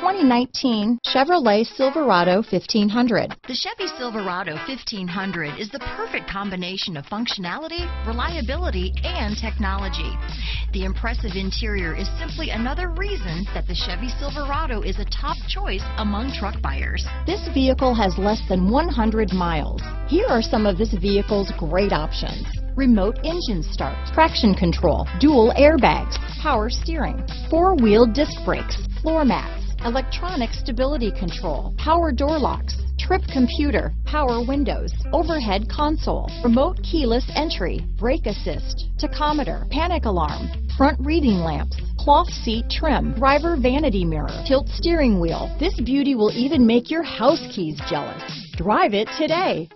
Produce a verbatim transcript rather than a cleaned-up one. twenty nineteen Chevrolet Silverado fifteen hundred. The Chevy Silverado fifteen hundred is the perfect combination of functionality, reliability, and technology. The impressive interior is simply another reason that the Chevy Silverado is a top choice among truck buyers. This vehicle has less than one hundred miles. Here are some of this vehicle's great options: remote engine start, traction control, dual airbags, power steering, four-wheel disc brakes, floor mats, electronic stability control, power door locks, trip computer, power windows, overhead console, remote keyless entry, brake assist, tachometer, panic alarm, front reading lamps, cloth seat trim, driver vanity mirror, tilt steering wheel. This beauty will even make your house keys jealous. Drive it today.